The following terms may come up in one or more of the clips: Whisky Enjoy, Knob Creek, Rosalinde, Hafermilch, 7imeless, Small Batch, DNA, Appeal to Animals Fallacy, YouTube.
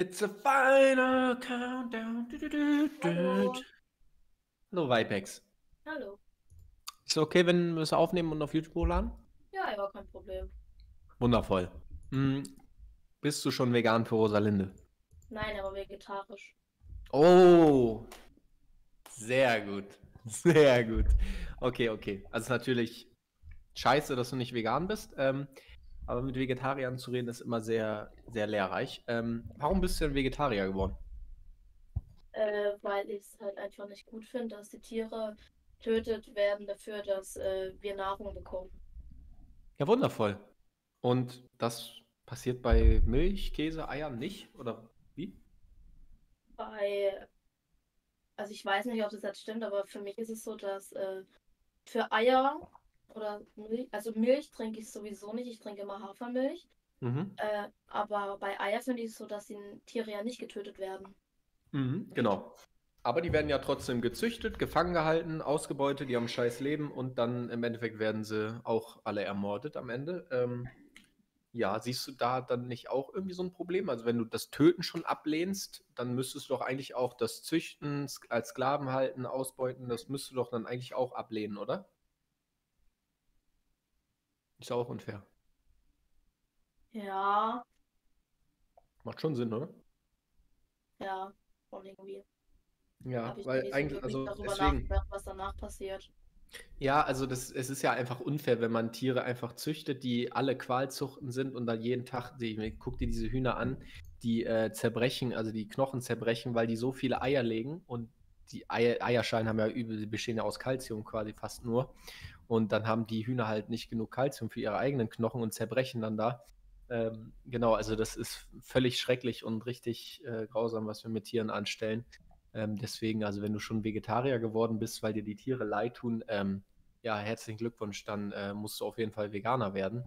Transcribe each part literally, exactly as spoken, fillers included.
It's a final countdown. Du, du, du, du. Hallo. Hallo Vipex. Hallo. Ist okay, wenn wir es aufnehmen und auf YouTube hochladen? Ja, ja, kein Problem. Wundervoll. Hm. Bist du schon vegan für Rosalinde? Nein, aber vegetarisch. Oh. Sehr gut. Sehr gut. Okay, okay. Also es ist natürlich scheiße, dass du nicht vegan bist. Ähm, aber mit Vegetariern zu reden, ist immer sehr, sehr lehrreich. Ähm, warum bist du denn Vegetarier geworden? Äh, weil ich es halt einfach nicht gut finde, dass die Tiere getötet werden dafür, dass äh, wir Nahrung bekommen. Ja, wundervoll. Und das passiert bei Milch, Käse, Eiern nicht? Oder wie? Bei... Also ich weiß nicht, ob das jetzt stimmt, aber für mich ist es so, dass äh, für Eier... Oder Milch, also Milch trinke ich sowieso nicht, ich trinke immer Hafermilch. Mhm. Äh, aber bei Eier finde ich es so, dass die Tiere ja nicht getötet werden. Mhm, genau. Aber die werden ja trotzdem gezüchtet, gefangen gehalten, ausgebeutet, die haben ein scheiß Leben und dann im Endeffekt werden sie auch alle ermordet am Ende. Ähm, ja, siehst du da dann nicht auch irgendwie so ein Problem? Also wenn du das Töten schon ablehnst, dann müsstest du doch eigentlich auch das Züchten, als Sklaven halten, ausbeuten, das müsstest du doch dann eigentlich auch ablehnen, oder? Ist auch unfair. Ja. Macht schon Sinn, oder? Ja, schon irgendwie. Ja, weil eigentlich, also deswegen, was danach passiert. Ja, also das, es ist ja einfach unfair, wenn man Tiere einfach züchtet, die alle Qualzuchten sind und dann jeden Tag, die, guck dir diese Hühner an, die äh, zerbrechen, also die Knochen zerbrechen, weil die so viele Eier legen und die Eier, Eierschalen haben ja übel, bestehen ja aus Kalzium quasi fast nur. Und dann haben die Hühner halt nicht genug Kalzium für ihre eigenen Knochen und zerbrechen dann da. Ähm, genau, also das ist völlig schrecklich und richtig äh, grausam, was wir mit Tieren anstellen. Ähm, deswegen, also wenn du schon Vegetarier geworden bist, weil dir die Tiere leid tun, ähm, ja, herzlichen Glückwunsch, dann äh, musst du auf jeden Fall Veganer werden,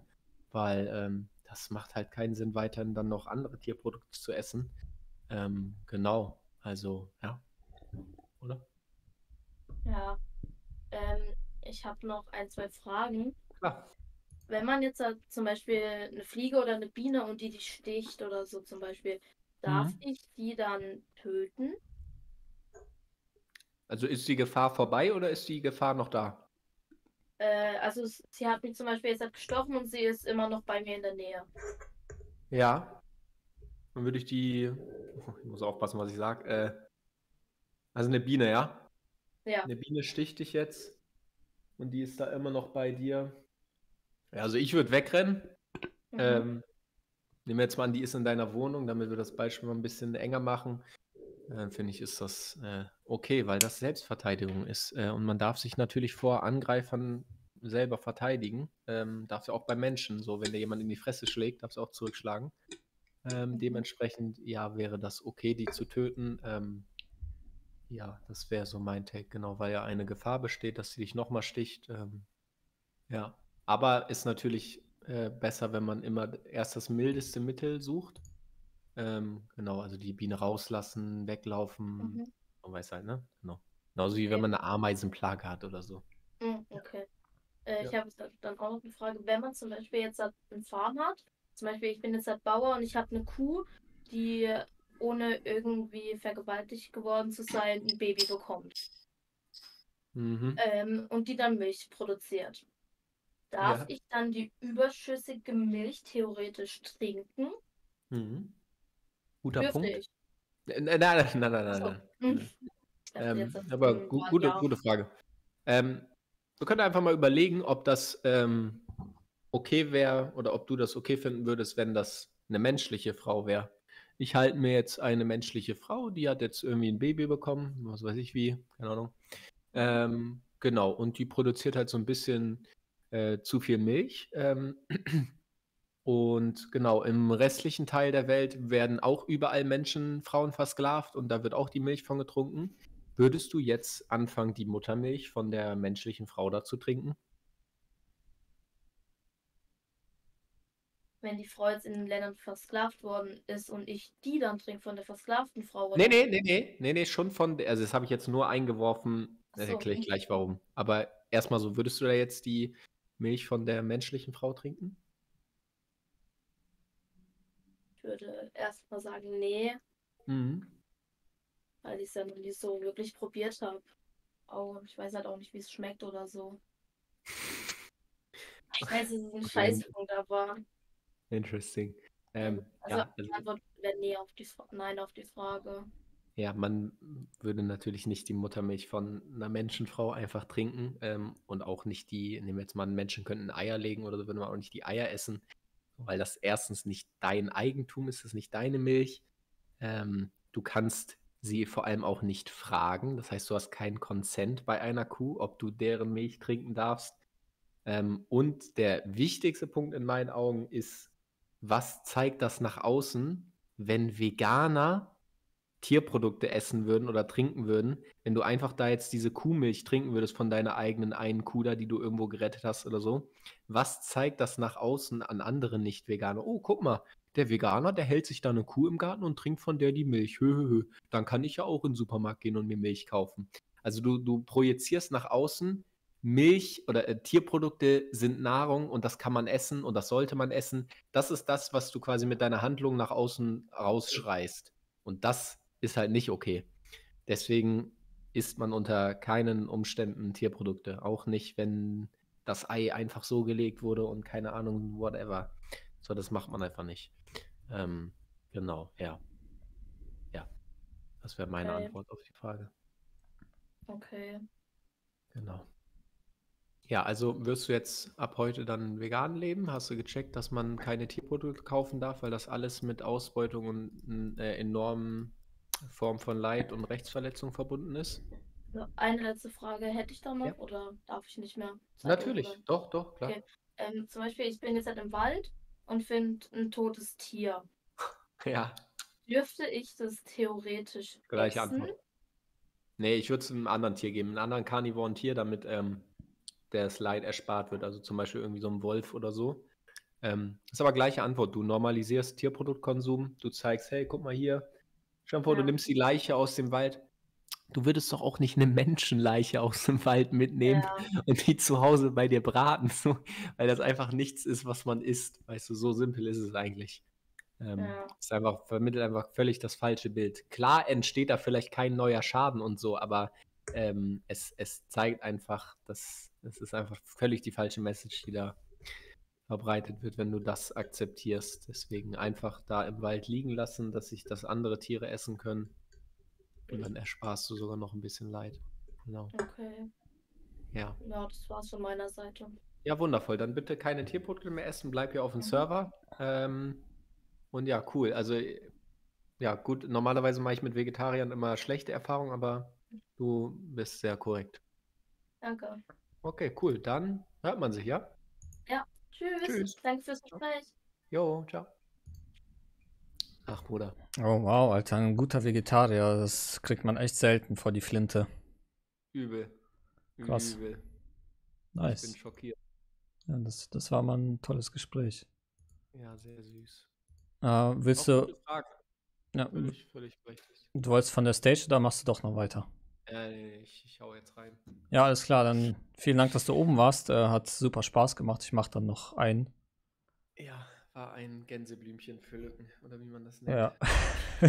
weil ähm, das macht halt keinen Sinn, weiterhin dann noch andere Tierprodukte zu essen. Ähm, genau, also, ja. Oder? Ja, ähm, ich habe noch ein, zwei Fragen. Klar. Wenn man jetzt halt zum Beispiel eine Fliege oder eine Biene und die die sticht oder so zum Beispiel, darf mhm. ich die dann töten? Also ist die Gefahr vorbei oder ist die Gefahr noch da? Äh, also sie hat mich zum Beispiel jetzt gestochen und sie ist immer noch bei mir in der Nähe. Ja. Dann würde ich die... Ich muss aufpassen, was ich sage. Äh, also eine Biene, ja? Ja. Eine Biene sticht dich jetzt. Und die ist da immer noch bei dir. Ja, also ich würde wegrennen. Mhm. Ähm, nehmen wir jetzt mal an, die ist in deiner Wohnung, damit wir das Beispiel mal ein bisschen enger machen. Äh, finde ich, ist das äh, okay, weil das Selbstverteidigung ist. Äh, und man darf sich natürlich vor Angreifern selber verteidigen. Ähm, darf ja auch bei Menschen so, wenn dir jemand in die Fresse schlägt, darfst du auch zurückschlagen. Ähm, dementsprechend, ja, wäre das okay, die zu töten. Ähm, Ja, das wäre so mein Take, genau, weil ja eine Gefahr besteht, dass sie dich nochmal sticht. Ähm, ja, aber ist natürlich äh, besser, wenn man immer erst das mildeste Mittel sucht. Ähm, genau, also die Biene rauslassen, weglaufen, mhm. man weiß halt, ne? Genau. Genauso wie okay. wenn man eine Ameisenplage hat oder so. Mhm, okay. Äh, ja. Ich habe dann auch noch eine Frage, wenn man zum Beispiel jetzt einen Farm hat, zum Beispiel ich bin jetzt halt Bauer und ich habe eine Kuh, die... ohne irgendwie vergewaltigt geworden zu sein, ein Baby bekommt. Mhm. Ähm, und die dann Milch produziert. Darf ja. ich dann die überschüssige Milch theoretisch trinken? Mhm. Guter Dürfte Punkt. Ich? Nein, nein, nein, nein, so. nein. Mhm. Ähm, aber gu Wort gute, gute Frage. Ähm, wir können einfach mal überlegen, ob das ähm, okay wäre oder ob du das okay finden würdest, wenn das eine menschliche Frau wäre. Ich halte mir jetzt eine menschliche Frau, die hat jetzt irgendwie ein Baby bekommen, was weiß ich wie, keine Ahnung. Ähm, genau, und die produziert halt so ein bisschen äh, zu viel Milch. Ähm, und genau, im restlichen Teil der Welt werden auch überall Menschen, Frauen versklavt und da wird auch die Milch von getrunken. Würdest du jetzt anfangen, die Muttermilch von der menschlichen Frau da zu trinken? Wenn die Frau jetzt in den Ländern versklavt worden ist und ich die dann trinke von der versklavten Frau. Oder? Nee, nee, nee, nee, nee, nee, schon von der, also das habe ich jetzt nur eingeworfen, so. Erkläre ich gleich warum. Aber erstmal so, würdest du da jetzt die Milch von der menschlichen Frau trinken? Ich würde erstmal sagen, nee. Mhm. Weil ich es ja noch nicht so wirklich probiert habe. Oh, ich weiß halt auch nicht, wie es schmeckt oder so. Ich weiß, es ist ein Scheißpunkt, aber... Interesting. Ähm, also, ja, die Antwort wäre nee auf die, Nein auf die Frage. Ja, man würde natürlich nicht die Muttermilch von einer Menschenfrau einfach trinken ähm, und auch nicht die, nehmen wir jetzt mal, einen Menschen könnten Eier legen oder so, würde man auch nicht die Eier essen, weil das erstens nicht dein Eigentum ist, es ist nicht deine Milch. Ähm, du kannst sie vor allem auch nicht fragen, das heißt, du hast keinen Consent bei einer Kuh, ob du deren Milch trinken darfst. Ähm, und der wichtigste Punkt in meinen Augen ist, was zeigt das nach außen, wenn Veganer Tierprodukte essen würden oder trinken würden, wenn du einfach da jetzt diese Kuhmilch trinken würdest von deiner eigenen einen Kuh da, die du irgendwo gerettet hast oder so, was zeigt das nach außen an andere Nicht-Veganer? Oh, guck mal, der Veganer, der hält sich da eine Kuh im Garten und trinkt von der die Milch. Hö, hö, hö. Dann kann ich ja auch in den Supermarkt gehen und mir Milch kaufen. Also du, du projizierst nach außen, Milch oder äh, Tierprodukte sind Nahrung und das kann man essen und das sollte man essen. Das ist das, was du quasi mit deiner Handlung nach außen rausschreist. Und das ist halt nicht okay. Deswegen isst man unter keinen Umständen Tierprodukte. Auch nicht, wenn das Ei einfach so gelegt wurde und keine Ahnung, whatever. So, das macht man einfach nicht. Ähm, genau, ja. Ja, das wäre meine okay. Antwort auf die Frage. Okay. Genau. Ja, also wirst du jetzt ab heute dann vegan leben? Hast du gecheckt, dass man keine Tierprodukte kaufen darf, weil das alles mit Ausbeutung und äh, enormen Form von Leid und Rechtsverletzung verbunden ist? Eine letzte Frage hätte ich da noch, ja. Oder darf ich nicht mehr? Natürlich, oder? doch, doch, klar. Okay. Ähm, zum Beispiel, ich bin jetzt halt im Wald und finde ein totes Tier. Ja. Dürfte ich das theoretisch Gleiche essen? Antwort. Nee, ich würde es einem anderen Tier geben, einem anderen karnivoren Tier, damit... Ähm, das Leid erspart wird, also zum Beispiel irgendwie so ein Wolf oder so. Ähm, ist aber gleiche Antwort. Du normalisierst Tierproduktkonsum, du zeigst, hey, guck mal hier, stell dir vor, ja. Du nimmst die Leiche aus dem Wald. Du würdest doch auch nicht eine Menschenleiche aus dem Wald mitnehmen ja. und die zu Hause bei dir braten, so, weil das einfach nichts ist, was man isst. Weißt du, so simpel ist es eigentlich. Ähm, ja. Es einfach, vermittelt einfach völlig das falsche Bild. Klar entsteht da vielleicht kein neuer Schaden und so, aber ähm, es, es zeigt einfach, dass das ist einfach völlig die falsche Message, die da verbreitet wird, wenn du das akzeptierst. Deswegen einfach da im Wald liegen lassen, dass sich das andere Tiere essen können. Und dann ersparst du sogar noch ein bisschen Leid. Genau. Okay. Ja. Ja, das war's von meiner Seite. Ja, wundervoll. Dann bitte keine Tierprodukte mehr essen. Bleib hier auf dem mhm. Server. Ähm, und ja, cool. Also, ja, gut. Normalerweise mache ich mit Vegetariern immer schlechte Erfahrungen, aber du bist sehr korrekt. Danke. Okay, cool. Dann hört man sich, ja? Ja. Tschüss. Tschüss. Danke fürs Gespräch. Jo, ciao. Ach, Bruder. Oh, wow, Alter. Ein guter Vegetarier. Das kriegt man echt selten vor die Flinte. Übel. Krass. Übel. Nice. Ich bin schockiert. Ja, das, das war mal ein tolles Gespräch. Ja, sehr süß. Äh, willst Auch du... Ja, völlig, völlig richtig. Du wolltest von der Stage, da machst du doch noch weiter. Ich, ich hau jetzt rein. Ja, alles klar, dann vielen Dank, dass du oben warst. Äh, hat super Spaß gemacht. Ich mache dann noch einen. Ja, war ein Gänseblümchen für Lücken, oder wie man das nennt. Ja,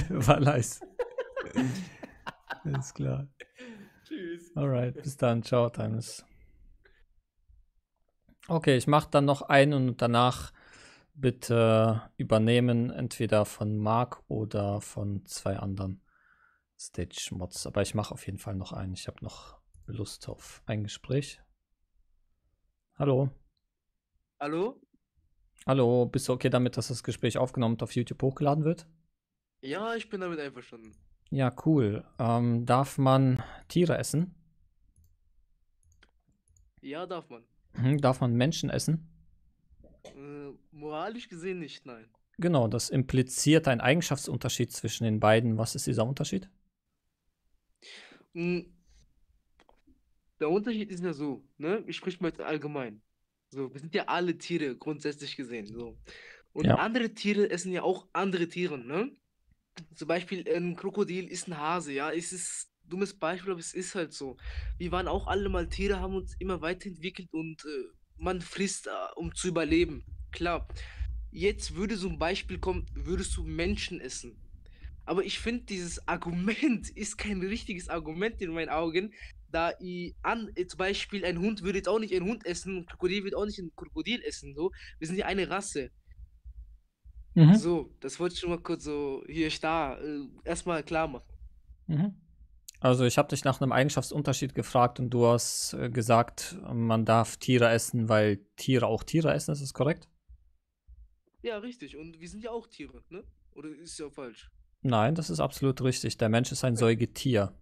war nice. Alles klar. Tschüss. Alright, bis dann. Ciao, Timeless. Okay, ich mache dann noch einen und danach bitte übernehmen, entweder von Marc oder von zwei anderen. Stage-Mods, aber ich mache auf jeden Fall noch einen. Ich habe noch Lust auf ein Gespräch. Hallo. Hallo. Hallo, bist du okay damit, dass das Gespräch aufgenommen und auf YouTube hochgeladen wird? Ja, ich bin damit einverstanden. Ja, cool. Ähm, darf man Tiere essen? Ja, darf man. Hm, darf man Menschen essen? Äh, moralisch gesehen nicht, nein. Genau, das impliziert einen Eigenschaftsunterschied zwischen den beiden. Was ist dieser Unterschied? Der Unterschied ist ja so, ne? Ich spreche mal jetzt allgemein. So, wir sind ja alle Tiere grundsätzlich gesehen. So. Und ja. andere Tiere essen ja auch andere Tiere, ne? Zum Beispiel ein Krokodil ist ein Hase, ja. Es ist ein dummes Beispiel, aber es ist halt so. Wir waren auch alle mal Tiere, haben uns immer weiterentwickelt und äh, man frisst, äh, um zu überleben. Klar. jetzt würde so ein Beispiel kommen, würdest du Menschen essen. Aber ich finde, dieses Argument ist kein richtiges Argument in meinen Augen, da ich an, zum Beispiel ein Hund würde jetzt auch nicht einen Hund essen, ein Krokodil wird auch nicht ein Krokodil essen, so. Wir sind ja eine Rasse. Mhm. So, das wollte ich schon mal kurz so hier starr, äh, erstmal klar machen. Mhm. Also ich habe dich nach einem Eigenschaftsunterschied gefragt und du hast äh, gesagt, man darf Tiere essen, weil Tiere auch Tiere essen, ist das korrekt? Ja, richtig. Und wir sind ja auch Tiere, ne? Oder ist ja falsch? Nein, das ist absolut richtig. Der Mensch ist ein Säugetier.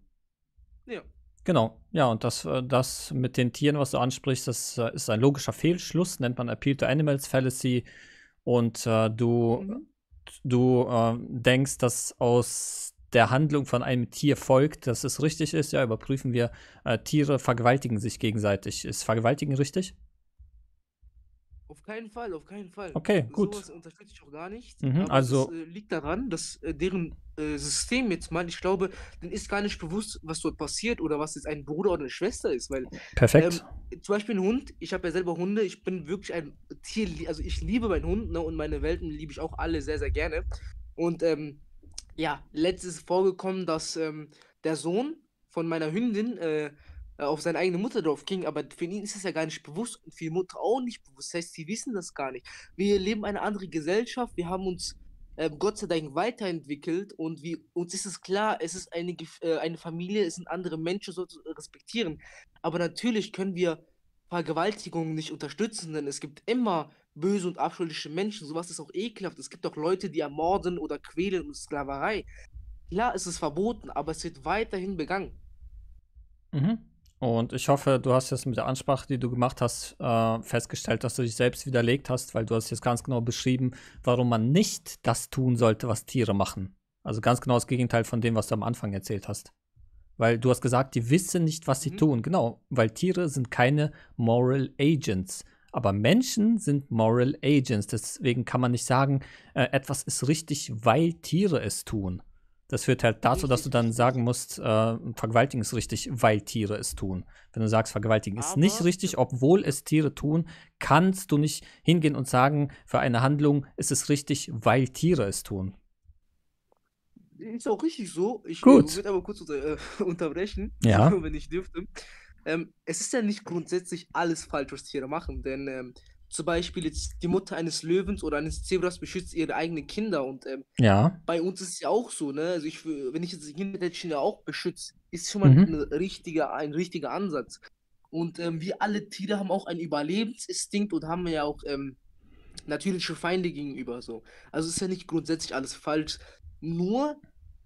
Ja. Genau. Ja, und das, das mit den Tieren, was du ansprichst, das ist ein logischer Fehlschluss, nennt man Appeal to Animals Fallacy. Und äh, du, mhm. du äh, denkst, dass aus der Handlung von einem Tier folgt, dass es richtig ist. Ja, überprüfen wir. Äh, Tiere vergewaltigen sich gegenseitig. Ist Vergewaltigen richtig? Auf keinen Fall, auf keinen Fall. Okay, gut. Sowas unterstütze ich auch gar nicht. Mhm, aber also das äh, liegt daran, dass äh, deren äh, System jetzt mal, ich glaube, dann ist gar nicht bewusst, was dort passiert oder was jetzt ein Bruder oder eine Schwester ist. Weil, perfekt. Ähm, zum Beispiel ein Hund, ich habe ja selber Hunde, ich bin wirklich ein Tier, also ich liebe meinen Hund, ne, und meine Welpen liebe ich auch alle sehr, sehr gerne. Und ähm, ja, letztens ist vorgekommen, dass ähm, der Sohn von meiner Hündin äh, auf seine eigene Mutter drauf ging, aber für ihn ist es ja gar nicht bewusst und für die Mutter auch nicht bewusst. Das heißt, sie wissen das gar nicht. Wir leben eine andere Gesellschaft, wir haben uns äh, Gott sei Dank weiterentwickelt und wir, uns ist es klar, es ist eine, äh, eine Familie, es sind andere Menschen, so zu respektieren. Aber natürlich können wir Vergewaltigungen nicht unterstützen, denn es gibt immer böse und abschuldige Menschen. Sowas ist auch ekelhaft. Es gibt auch Leute, die ermorden oder quälen und Sklaverei. Klar, es ist verboten, aber es wird weiterhin begangen. Mhm. Und ich hoffe, du hast jetzt mit der Ansprache, die du gemacht hast, äh, festgestellt, dass du dich selbst widerlegt hast, weil du hast jetzt ganz genau beschrieben, warum man nicht das tun sollte, was Tiere machen. Also ganz genau das Gegenteil von dem, was du am Anfang erzählt hast. Weil du hast gesagt, die wissen nicht, was sie mhm. tun. Genau, weil Tiere sind keine Moral Agents. Aber Menschen sind Moral Agents. Deswegen kann man nicht sagen, äh, etwas ist richtig, weil Tiere es tun. Das führt halt dazu, dass du dann sagen musst, äh, vergewaltigen ist richtig, weil Tiere es tun. Wenn du sagst, vergewaltigen ist nicht richtig, obwohl es Tiere tun, kannst du nicht hingehen und sagen, für eine Handlung ist es richtig, weil Tiere es tun. Ist auch richtig so. Ich würde aber kurz unter, äh, unterbrechen, ja. wenn ich dürfte. Ähm, es ist ja nicht grundsätzlich alles falsch, was Tiere machen, denn ähm, zum Beispiel jetzt die Mutter eines Löwens oder eines Zebras beschützt ihre eigenen Kinder und ähm, ja. bei uns ist es ja auch so, ne? Also ich, wenn ich jetzt die Kinder der China auch beschütze, ist schon mal mhm. ein, richtiger, ein richtiger Ansatz. Und ähm, wir alle Tiere haben auch einen Überlebensinstinkt und haben ja auch ähm, natürliche Feinde gegenüber. So. Also ist ja nicht grundsätzlich alles falsch. Nur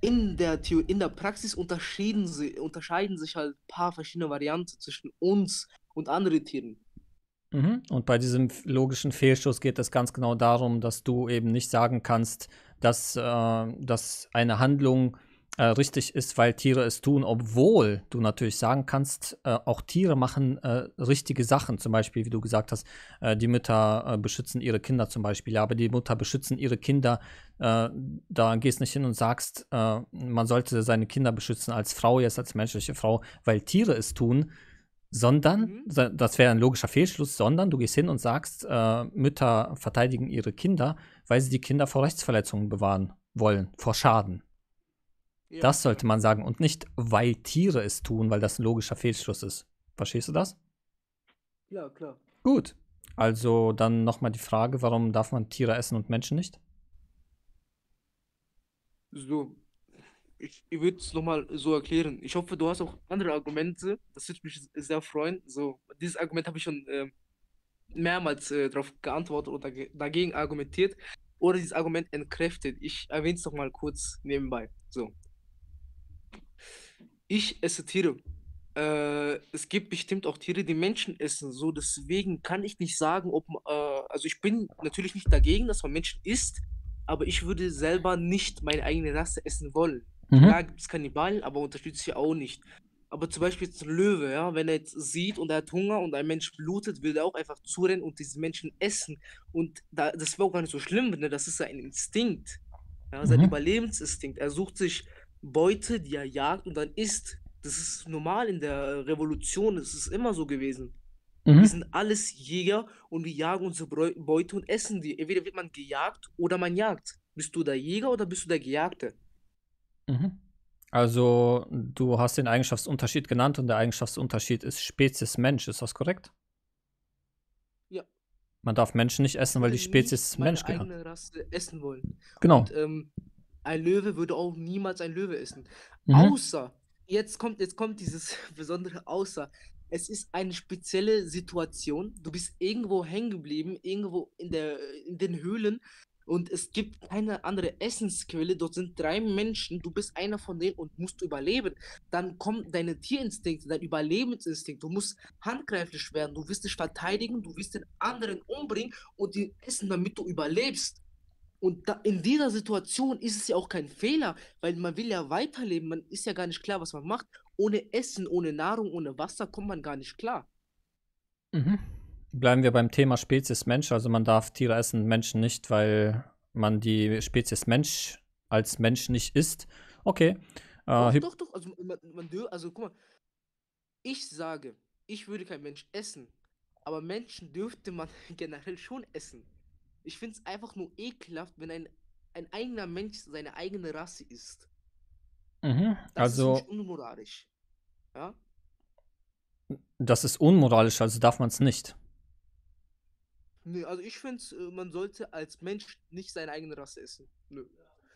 in der Theor- in der Praxis unterscheiden, sie, unterscheiden sich halt ein paar verschiedene Varianten zwischen uns und anderen Tieren. Mhm. Und bei diesem logischen Fehlschuss geht es ganz genau darum, dass du eben nicht sagen kannst, dass, äh, dass eine Handlung äh, richtig ist, weil Tiere es tun, obwohl du natürlich sagen kannst, äh, auch Tiere machen äh, richtige Sachen, zum Beispiel, wie du gesagt hast, äh, die Mütter äh, beschützen ihre Kinder zum Beispiel, ja, aber die Mutter beschützen ihre Kinder, äh, da gehst nicht hin und sagst, äh, man sollte seine Kinder beschützen als Frau, jetzt als menschliche Frau, weil Tiere es tun, sondern, mhm. das wäre ein logischer Fehlschluss, sondern du gehst hin und sagst, äh, Mütter verteidigen ihre Kinder, weil sie die Kinder vor Rechtsverletzungen bewahren wollen, vor Schaden. Ja. Das sollte man sagen und nicht, weil Tiere es tun, weil das ein logischer Fehlschluss ist. Verstehst du das? Ja, klar. Gut. Also dann nochmal die Frage, warum darf man Tiere essen und Menschen nicht? So. Ich, ich würde es nochmal so erklären. Ich hoffe, du hast auch andere Argumente. Das würde mich sehr freuen. So, dieses Argument habe ich schon äh, mehrmals äh, darauf geantwortet oder ge- dagegen argumentiert. Oder dieses Argument entkräftet. Ich erwähne es nochmal kurz nebenbei. So. Ich esse Tiere. Äh, es gibt bestimmt auch Tiere, die Menschen essen. So, deswegen kann ich nicht sagen, ob äh, also ich bin natürlich nicht dagegen, dass man Menschen isst, aber ich würde selber nicht meine eigene Rasse essen wollen. Mhm. Da gibt es Kannibalen, aber unterstütze ich auch nicht. Aber zum Beispiel jetzt ein Löwe, ja, wenn er jetzt sieht und er hat Hunger und ein Mensch blutet, will er auch einfach zurennen und diesen Menschen essen. Und da, das wäre auch gar nicht so schlimm, ne? Das ist sein Instinkt, ja, sein mhm. Überlebensinstinkt. Er sucht sich Beute, die er jagt und dann isst. Das ist normal in der Revolution, es ist immer so gewesen. Mhm. Wir sind alles Jäger und wir jagen unsere Breu- Beute und essen die. Entweder wird man gejagt oder man jagt. Bist du der Jäger oder bist du der Gejagte? Mhm. Also, du hast den Eigenschaftsunterschied genannt und der Eigenschaftsunterschied ist Spezies Mensch, ist das korrekt? Ja, Man darf Menschen nicht ich essen, weil würde die nie Spezies Mensch meine gehört. eigene Rasse essen wollen. Genau. Und ähm, ein Löwe würde auch niemals ein Löwe essen. Mhm. Außer, jetzt kommt, jetzt kommt dieses besondere Außer. Es ist eine spezielle Situation. Du bist irgendwo hängen geblieben, irgendwo in der, in den Höhlen und es gibt keine andere Essensquelle. Dort sind drei Menschen, du bist einer von denen und musst überleben. Dann kommen deine Tierinstinkte, dein Überlebensinstinkt. Du musst handgreiflich werden, du willst dich verteidigen, du willst den anderen umbringen und ihn essen, damit du überlebst. Und da, in dieser Situation ist es ja auch kein Fehler, weil man will ja weiterleben, man ist ja gar nicht klar, was man macht. Ohne Essen, ohne Nahrung, ohne Wasser kommt man gar nicht klar. Mhm. Bleiben wir beim Thema Spezies Mensch. Also man darf Tiere essen, Menschen nicht, weil man die Spezies Mensch als Mensch nicht isst. Okay. Äh, Doch, Hyp- doch, doch, also man, man dö- also guck mal, ich sage, ich würde kein Mensch essen, aber Menschen dürfte man generell schon essen. Ich finde es einfach nur ekelhaft, wenn ein, ein eigener Mensch seine eigene Rasse isst. mhm. Das ist für mich Also unmoralisch. Ja? das ist unmoralisch, also darf man es nicht. Nö, also ich finde, man sollte als Mensch nicht seine eigene Rasse essen. Nö.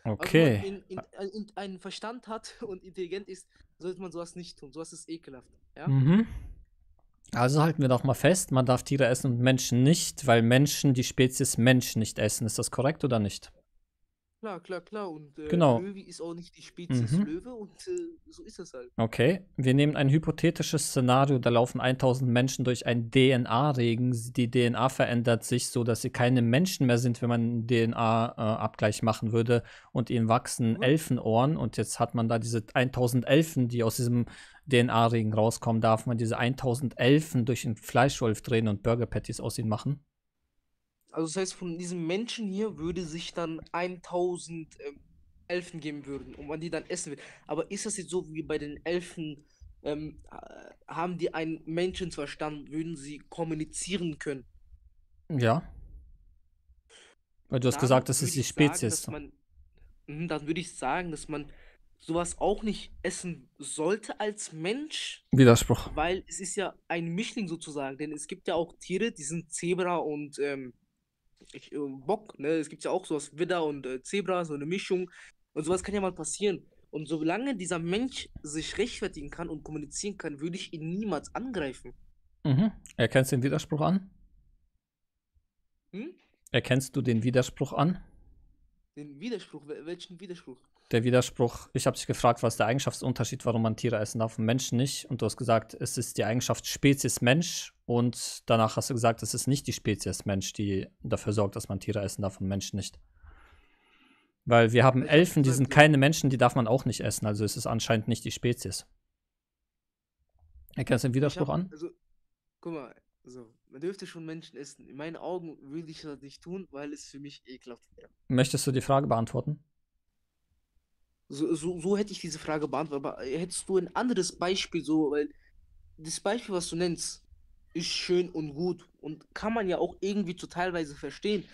Also wenn man Okay. in, in, äh, in einen Verstand hat und intelligent ist, sollte man sowas nicht tun. Sowas ist ekelhaft. Ja? Mhm. Also halten wir doch mal fest, man darf Tiere essen und Menschen nicht, weil Menschen die Spezies Mensch nicht essen. Ist das korrekt oder nicht? Klar, klar, klar. Und äh, Genau. Löwe ist auch nicht die Spezies Mhm. Löwe und äh, so ist das halt. Okay, wir nehmen ein hypothetisches Szenario, da laufen tausend Menschen durch einen D N A-Regen. Die D N A verändert sich so, dass sie keine Menschen mehr sind, wenn man einen D N A-Abgleich machen würde und ihnen wachsen Mhm. Elfenohren und jetzt hat man da diese tausend Elfen, die aus diesem D N A-Regen rauskommen. Darf man diese tausend Elfen durch den Fleischwolf drehen und Burger Patties aus ihnen machen? Also das heißt, von diesem Menschen hier würde sich dann tausend ähm, Elfen geben würden und man die dann essen würde. Aber ist das jetzt so wie bei den Elfen, ähm, äh, haben die einen Menschenverstand, würden sie kommunizieren können? Ja, weil du hast gesagt, Dann das ist würde die ich sagen, Spezies. dass man, Mhm, dann würde ich sagen, dass man sowas auch nicht essen sollte als Mensch, Widerspruch. weil es ist ja ein Mischling sozusagen, denn es gibt ja auch Tiere, die sind Zebra und ähm, ich, äh, Bock, ne? Es gibt ja auch sowas, Widder und äh, Zebra, so eine Mischung. Und sowas kann ja mal passieren. Und solange dieser Mensch sich rechtfertigen kann und kommunizieren kann, würde ich ihn niemals angreifen. Mhm. Erkennst du den Widerspruch an? Hm? Erkennst du den Widerspruch an? Den Widerspruch, wel- welchen Widerspruch? Der Widerspruch, ich habe dich gefragt, was ist der Eigenschaftsunterschied, warum man Tiere essen darf und Menschen nicht. Und du hast gesagt, es ist die Eigenschaft Spezies Mensch. Und danach hast du gesagt, es ist nicht die Spezies Mensch, die dafür sorgt, dass man Tiere essen darf und Menschen nicht. Weil wir haben Ich habe Elfen, die gesagt, sind keine Menschen, die darf man auch nicht essen. Also es ist anscheinend nicht die Spezies. Erkennst du den ich Widerspruch habe, an? also, guck mal, so, man dürfte schon Menschen essen. In meinen Augen würde ich das nicht tun, weil es für mich ekelhaft wäre. Möchtest du die Frage beantworten? So, so, so hätte ich diese Frage beantwortet, aber äh, hättest du ein anderes Beispiel, so, weil das Beispiel, was du nennst, ist schön und gut und kann man ja auch irgendwie zu teilweise verstehen.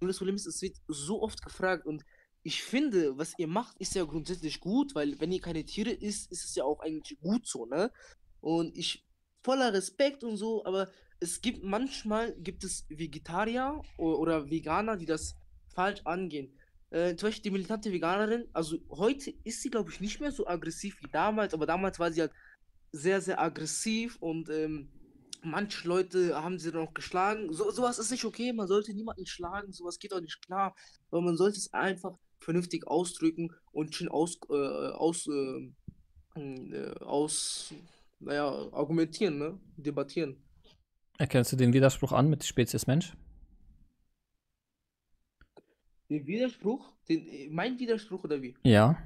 Nur das Problem ist, es wird so oft gefragt und ich finde, was ihr macht, ist ja grundsätzlich gut, weil wenn ihr keine Tiere isst, ist es ja auch eigentlich gut so, ne? Und ich, voller Respekt und so, aber es gibt manchmal, gibt es Vegetarier o- oder Veganer, die das falsch angehen. Äh, zum Beispiel die militante Veganerin, also heute ist sie, glaube ich, nicht mehr so aggressiv wie damals, aber damals war sie halt sehr, sehr aggressiv und ähm, manche Leute haben sie dann auch geschlagen. So, sowas ist nicht okay, man sollte niemanden schlagen, sowas geht auch nicht klar, aber man sollte es einfach vernünftig ausdrücken und schön aus, äh, aus, ähm, äh, aus, naja, argumentieren, ne? Debattieren. Erkennst du den Widerspruch an mit Spezies Mensch? Den Widerspruch, den, äh, mein Widerspruch oder wie? Ja.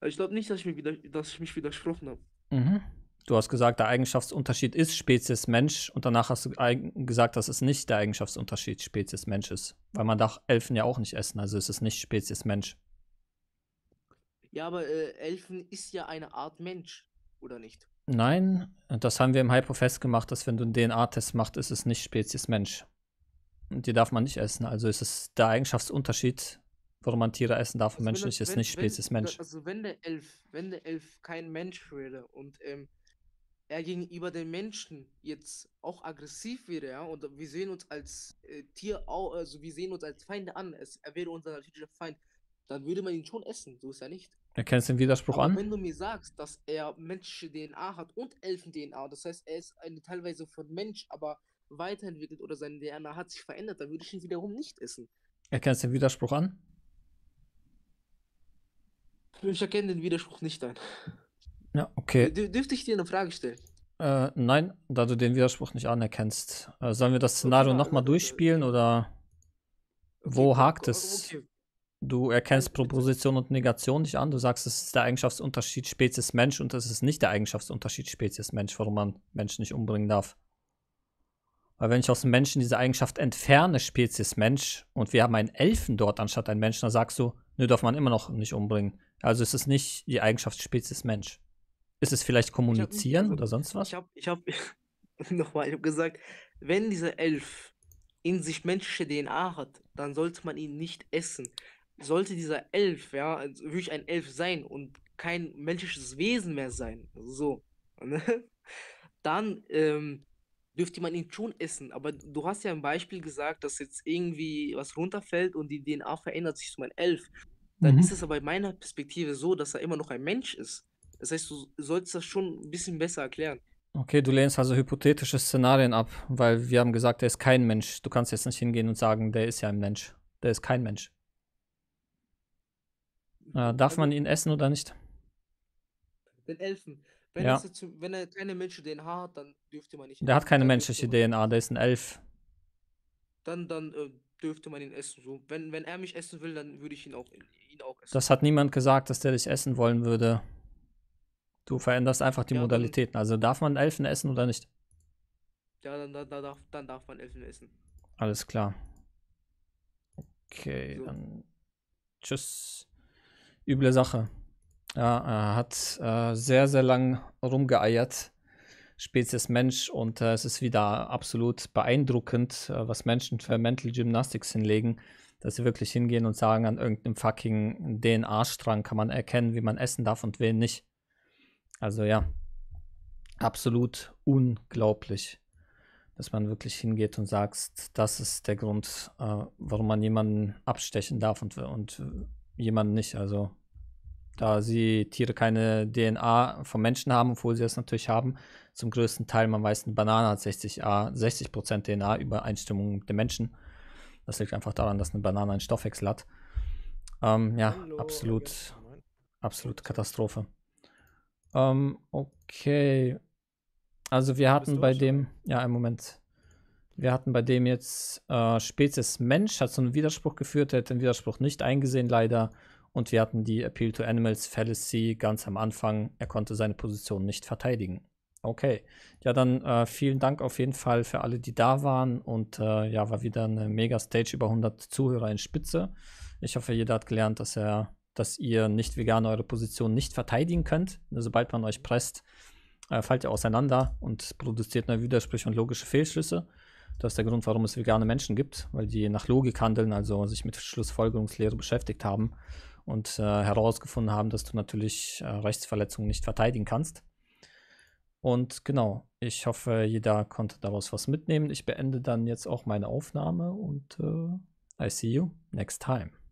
Also ich glaube nicht, dass ich, mir wieder, dass ich mich widersprochen habe. Mhm. Du hast gesagt, der Eigenschaftsunterschied ist Spezies Mensch und danach hast du eig- gesagt, dass es nicht der Eigenschaftsunterschied Spezies Mensch ist. Weil man darf Elfen ja auch nicht essen, also ist es nicht Spezies Mensch. Ja, aber äh, Elfen ist ja eine Art Mensch, oder nicht? Nein, das haben wir im Hypo festgemacht, dass wenn du einen D N A-Test machst, ist es nicht Spezies Mensch. Und die darf man nicht essen. Also ist es der Eigenschaftsunterschied, warum man Tiere essen darf und also Menschen nicht, ist wenn, nicht Spezies wenn, Mensch. Also wenn der Elf, wenn der Elf kein Mensch wäre und ähm, er gegenüber den Menschen jetzt auch aggressiv wäre, ja, und wir sehen uns als äh, Tier, auch, also wir sehen uns als Feinde an, es, er wäre unser natürlicher Feind, dann würde man ihn schon essen, so ist er nicht. Erkennst du den Widerspruch aber an? Wenn du mir sagst, dass er menschliche D N A hat und Elfen-D N A, das heißt, er ist eine teilweise von Mensch, aber weiterentwickelt oder seine D N A hat sich verändert, dann würde ich ihn wiederum nicht essen. Erkennst du den Widerspruch an? Ich erkenne den Widerspruch nicht an. Ja, okay. D- dürfte ich dir eine Frage stellen? Äh, nein, da du den Widerspruch nicht anerkennst. Äh, sollen wir das Szenario okay, nochmal durchspielen oder okay, wo hakt es? Okay. Du erkennst Proposition und Negation nicht an. Du sagst, es ist der Eigenschaftsunterschied Spezies Mensch und es ist nicht der Eigenschaftsunterschied Spezies Mensch, warum man Menschen nicht umbringen darf. Weil wenn ich aus dem Menschen diese Eigenschaft entferne, Spezies Mensch, und wir haben einen Elfen dort anstatt einen Menschen, dann sagst du, nö, darf man immer noch nicht umbringen. Also es ist nicht die Eigenschaft Spezies Mensch. Ist es vielleicht kommunizieren oder sonst was? Ich habe ich hab, nochmal, ich habe gesagt, wenn dieser Elf in sich menschliche D N A hat, dann sollte man ihn nicht essen. Sollte dieser Elf, ja, also wirklich ein Elf sein und kein menschliches Wesen mehr sein, so, ne? Dann ähm, dürfte man ihn schon essen. Aber du hast ja im Beispiel gesagt, dass jetzt irgendwie was runterfällt und die D N A verändert sich zu einem Elf. Dann mhm. ist es aber in meiner Perspektive so, dass er immer noch ein Mensch ist. Das heißt, du solltest das schon ein bisschen besser erklären. Okay, du lehnst also hypothetische Szenarien ab, weil wir haben gesagt, der ist kein Mensch. Du kannst jetzt nicht hingehen und sagen, der ist ja ein Mensch. Der ist kein Mensch. Äh, darf man ihn essen oder nicht? Den Elfen. Wenn, ja. jetzt, wenn er keine menschliche D N A hat, dann dürfte man nicht essen. Der hat keine menschliche D N A, der ist ein Elf. Dann, dann äh, dürfte man ihn essen. So, wenn, wenn er mich essen will, dann würde ich ihn auch, ihn auch essen. Das hat niemand gesagt, dass der dich essen wollen würde. Du veränderst einfach die ja, Modalitäten. Dann, also darf man Elfen essen oder nicht? Ja, dann, dann, dann, darf, dann darf man Elfen essen. Alles klar. Okay, so. Dann tschüss. Üble Sache. Ja, er hat äh, sehr, sehr lang rumgeeiert. Spezies Mensch. Und äh, es ist wieder absolut beeindruckend, äh, was Menschen für Mental Gymnastics hinlegen. Dass sie wirklich hingehen und sagen, an irgendeinem fucking D N A-Strang kann man erkennen, wie man essen darf und wen nicht. Also ja, absolut unglaublich, dass man wirklich hingeht und sagt, das ist der Grund, äh, warum man jemanden abstechen darf und, und jemanden nicht. Also da sie Tiere keine D N A vom Menschen haben, obwohl sie es natürlich haben, zum größten Teil, man weiß, eine Banane hat sechzig Prozent D N A-Übereinstimmung mit dem Menschen. Das liegt einfach daran, dass eine Banane einen Stoffwechsel hat. Ähm, ja, Hallo. absolut, absolut Katastrophe. Um, okay, also wir hatten bei dem, ja, einen Moment, wir hatten bei dem jetzt äh, Spezies Mensch, hat so einen Widerspruch geführt, der hat den Widerspruch nicht eingesehen, leider, und wir hatten die Appeal to Animals Fallacy ganz am Anfang, er konnte seine Position nicht verteidigen. Okay, ja, dann äh, vielen Dank auf jeden Fall für alle, die da waren und äh, ja, war wieder eine Mega-Stage, über hundert Zuhörer in Spitze. Ich hoffe, jeder hat gelernt, dass er... dass ihr nicht vegan eure Position nicht verteidigen könnt. Sobald man euch presst, äh, fallt ihr auseinander und produziert neue Widersprüche und logische Fehlschlüsse. Das ist der Grund, warum es vegane Menschen gibt, weil die nach Logik handeln, also sich mit Schlussfolgerungslehre beschäftigt haben und äh, herausgefunden haben, dass du natürlich äh, Rechtsverletzungen nicht verteidigen kannst. Und genau, ich hoffe, jeder konnte daraus was mitnehmen. Ich beende dann jetzt auch meine Aufnahme und äh, I see you next time.